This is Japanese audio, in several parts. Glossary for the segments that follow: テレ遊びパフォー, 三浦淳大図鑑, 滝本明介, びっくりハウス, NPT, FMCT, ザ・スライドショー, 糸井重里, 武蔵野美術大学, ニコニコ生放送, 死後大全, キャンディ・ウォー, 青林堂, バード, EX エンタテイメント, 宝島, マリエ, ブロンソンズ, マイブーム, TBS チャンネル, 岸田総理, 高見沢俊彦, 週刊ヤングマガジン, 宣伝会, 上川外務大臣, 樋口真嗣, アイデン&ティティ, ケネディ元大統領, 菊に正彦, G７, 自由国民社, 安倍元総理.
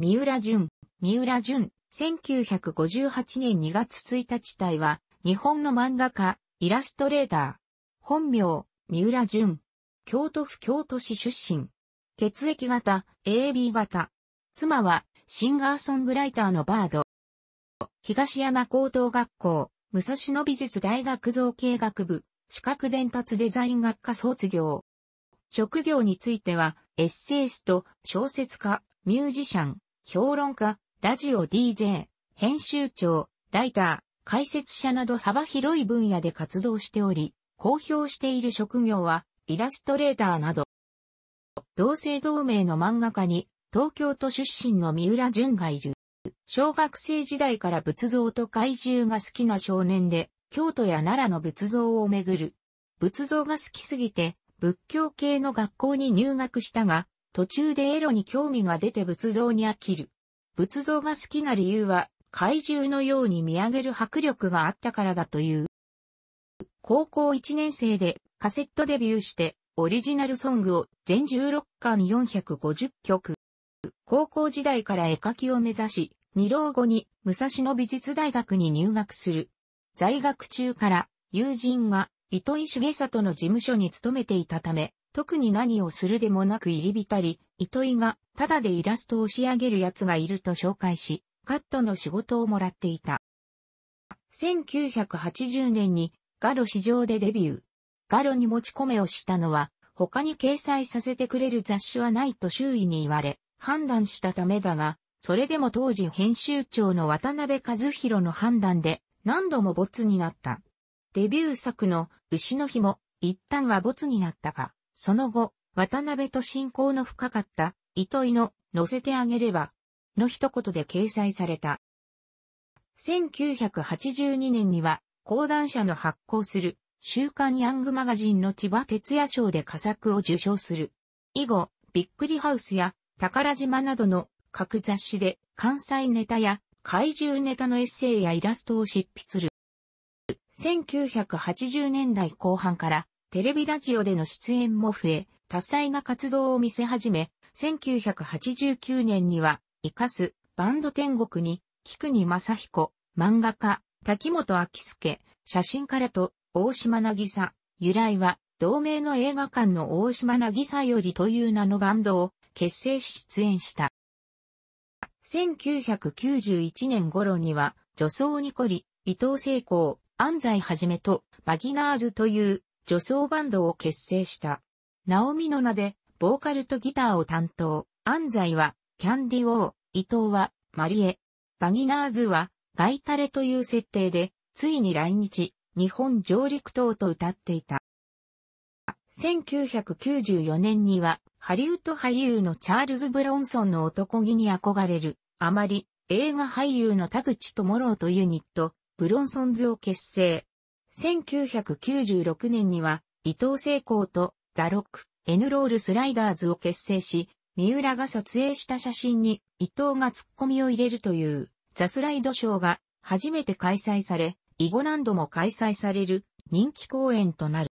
三浦淳、1958年2月1日隊は、日本の漫画家、イラストレーター。本名、三浦淳。京都府京都市出身。血液型、AB 型。妻は、シンガーソングライターのバード。東山高等学校、武蔵野美術大学造形学部、視覚伝達デザイン学科卒業。職業については、エッセイスト、小説家、ミュージシャン、評論家、ラジオ DJ、編集長、ライター、解説者など幅広い分野で活動しており、公表している職業は、イラストレーターなど。同姓同名の漫画家に、東京都出身の三浦淳がいる。小学生時代から仏像と怪獣が好きな少年で、京都や奈良の仏像を巡る。仏像が好きすぎて、仏教系の学校に入学したが、途中でエロに興味が出て仏像に飽きる。仏像が好きな理由は、怪獣のように見上げる迫力があったからだという。高校1年生でカセットデビューしてオリジナルソングを全16巻450曲。高校時代から絵描きを目指し、二浪後に武蔵野美術大学に入学する。在学中から友人が糸井重里の事務所に勤めていたため、特に何をするでもなく入り浸り、糸井がただでイラストを仕上げる奴がいると紹介し、カットの仕事をもらっていた。1980年にガロ市場でデビュー。ガロに持ち込めをしたのは、他に掲載させてくれる雑誌はないと周囲に言われ、判断したためだが、それでも当時編集長の渡辺和弘の判断で何度も没になった。デビュー作の牛の日も一旦は没になったが、その後、渡辺と親交の深かった糸井の乗せてあげれば、の一言で掲載された。1982年には、講談社の発行する、週刊ヤングマガジンの千葉哲也賞で佳作を受賞する。以後、びっくりハウスや宝島などの各雑誌で関西ネタや怪獣ネタのエッセイやイラストを執筆する。1980年代後半からテレビラジオでの出演も増え、多彩な活動を見せ始め、1989年には、イカス、バンド天国に、菊に正彦、漫画家、滝本明介、写真家らと、大島渚、由来は、同名の映画館の大島渚よりという名のバンドを結成し出演した。1991年頃には、女装にこり、伊藤聖光、安西はじめと、バギナーズという女装バンドを結成した。ナオミの名で、ボーカルとギターを担当、安西は、キャンディ・ウォー、伊藤は、マリエ。バギナーズは、ガイタレという設定で、ついに来日、日本上陸等と歌っていた。1994年には、ハリウッド俳優のチャールズ・ブロンソンの男気に憧れる、あまり、映画俳優の田口智朗とユニット、ブロンソンズを結成。1996年には、伊藤聖光と、ザ・ロック、N・ロール・スライダーズを結成し、三浦が撮影した写真に伊藤がツッコミを入れるというザ・スライドショーが初めて開催され、以後何度も開催される人気公演となる。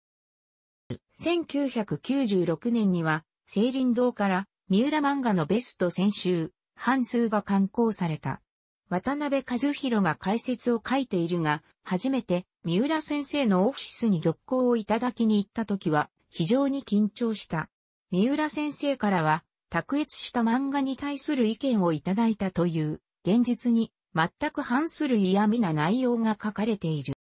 1996年には青林堂から三浦漫画のベスト選集、半数が刊行された。渡辺和弘が解説を書いているが、初めて三浦先生のオフィスに玉稿をいただきに行った時は非常に緊張した。三浦先生からは、卓越した漫画に対する意見をいただいたという、現実に全く反する嫌味な内容が書かれている。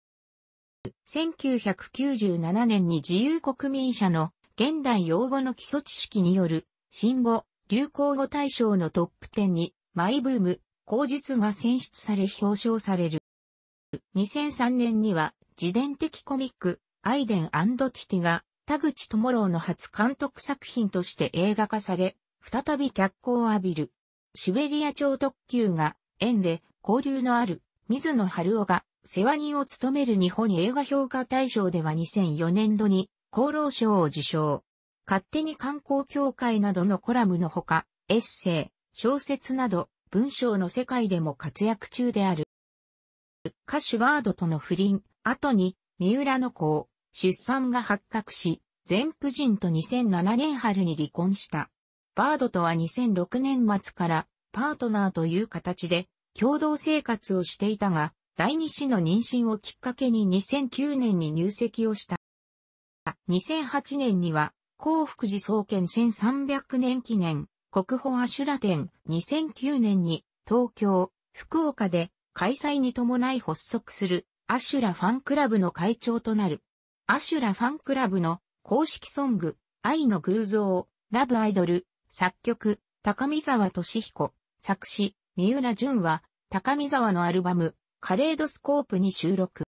1997年に自由国民社の現代用語の基礎知識による新語・流行語大賞のトップ10にマイブーム、口実が選出され表彰される。2003年には自伝的コミックアイデン&ティティが田口智朗の初監督作品として映画化され、再び脚光を浴びる。シベリア超特急が縁で交流のある水野晴夫が世話人を務める日本映画評価大賞では2004年度に功労賞を受賞。勝手に観光協会などのコラムのほか、エッセイ、小説など文章の世界でも活躍中である。歌手バードとの不倫、後に三浦の子、出産が発覚し、前夫人と2007年春に離婚した。バードとは2006年末からパートナーという形で共同生活をしていたが、第二子の妊娠をきっかけに2009年に入籍をした。2008年には、興福寺創建1300年記念、国宝阿修羅展、2009年に、東京、福岡で、開催に伴い発足する、阿修羅ファンクラブの会長となる。阿修羅ファンクラブの公式ソング、愛の偶像、ラブアイドル、作曲、高見沢俊彦、作詞、三浦淳は、高見沢のアルバム、カレイドスコープに収録。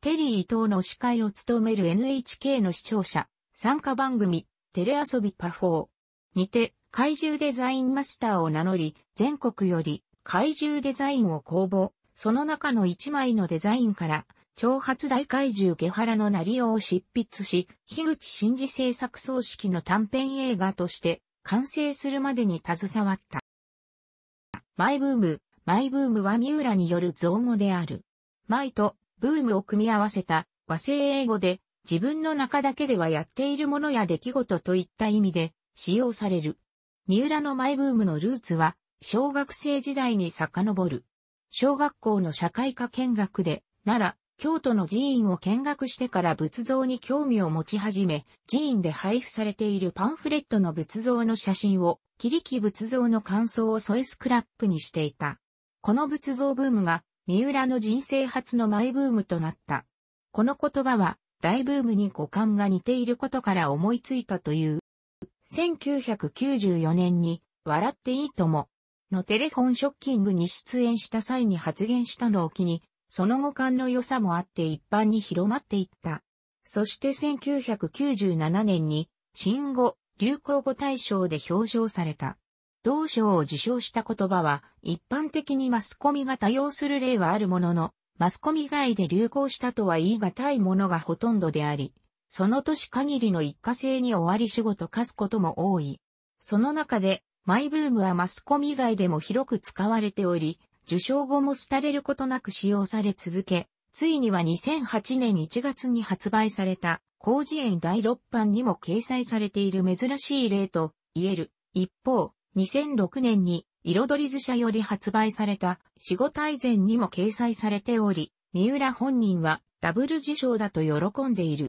テリー伊藤の司会を務める NHK の視聴者、参加番組、テレ遊びパフォーにて、怪獣デザインマスターを名乗り、全国より怪獣デザインを公募、その中の一枚のデザインから、長髪大怪獣ゲハラのナリオを執筆し、樋口真嗣制作総指揮の短編映画として、完成するまでに携わった。マイブームは三浦による造語である。マイとブームを組み合わせた和製英語で、自分の中だけではやっているものや出来事といった意味で使用される。三浦のマイブームのルーツは小学生時代に遡る。小学校の社会科見学で奈良、京都の寺院を見学してから仏像に興味を持ち始め、寺院で配布されているパンフレットの仏像の写真を切り木仏像の感想を添えスクラップにしていた。この仏像ブームが三浦の人生初のマイブームとなった。この言葉は大ブームに語感が似ていることから思いついたという。1994年に笑っていいとものテレフォンショッキングに出演した際に発言したのを機に、その語感の良さもあって一般に広まっていった。そして1997年に新語・流行語大賞で表彰された。同賞を受賞した言葉は一般的にマスコミが多用する例はあるものの、マスコミ外で流行したとは言い難いものがほとんどであり、その年限りの一過性に終わり仕事化すことも多い。その中でマイブームはマスコミ以外でも広く使われており、受賞後も廃れることなく使用され続け、ついには2008年1月に発売された広辞苑第6版にも掲載されている珍しい例と言える。一方、2006年に彩り図社より発売された死後大全にも掲載されており、三浦本人はダブル受賞だと喜んでいる。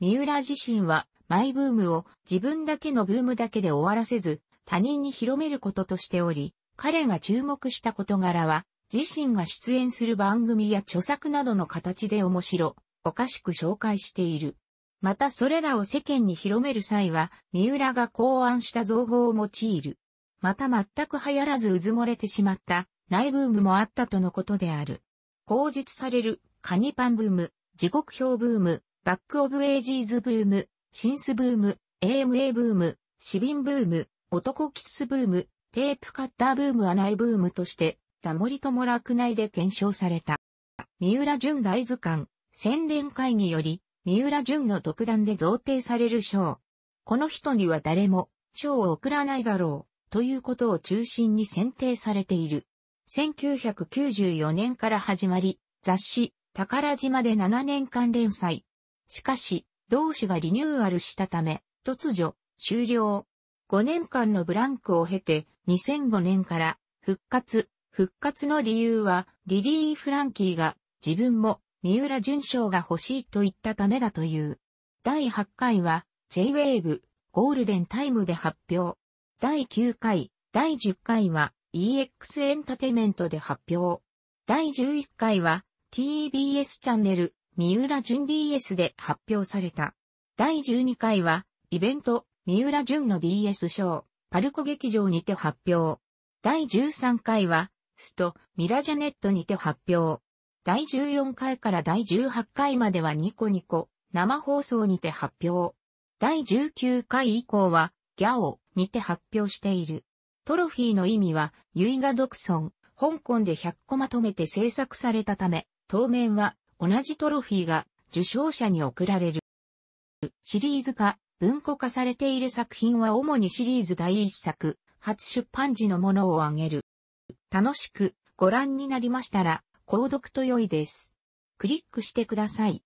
三浦自身はマイブームを自分だけのブームだけで終わらせず、他人に広めることとしており、彼が注目した事柄は、自身が出演する番組や著作などの形で面白、おかしく紹介している。またそれらを世間に広める際は、三浦が考案した造語を用いる。また全く流行らずうずもれてしまった、内ブームもあったとのことである。口述される、カニパンブーム、時刻表ブーム、バックオブエイジーズブーム、シンスブーム、AMA ブーム、シビンブーム、男キッスブーム、テープカッターブームは内ブームとして、田森友洛内で検証された。三浦淳大図鑑、宣伝会により、三浦淳の独断で贈呈される賞。この人には誰も賞を贈らないだろうということを中心に選定されている。1994年から始まり、雑誌宝島で7年間連載。しかし、同誌がリニューアルしたため、突如終了。5年間のブランクを経て、2005年から復活の理由は、リリー・フランキーが自分も三浦淳賞が欲しいと言ったためだという。第8回は J-Wave ゴールデンタイムで発表。第9回、第10回は EX エンタテイメントで発表。第11回は TBS チャンネル三浦淳 DS で発表された。第12回はイベント三浦淳の DS ショーパルコ劇場にて発表。第13回はストミラジャネットにて発表。第14回から第18回まではニコニコ生放送にて発表。第19回以降はギャオにて発表している。トロフィーの意味は唯我独尊、香港で100個まとめて制作されたため、当面は同じトロフィーが受賞者に贈られる。シリーズ化、文庫化されている作品は主にシリーズ第1作、初出版時のものを挙げる。楽しくご覧になりましたら、購読と良いです。クリックしてください。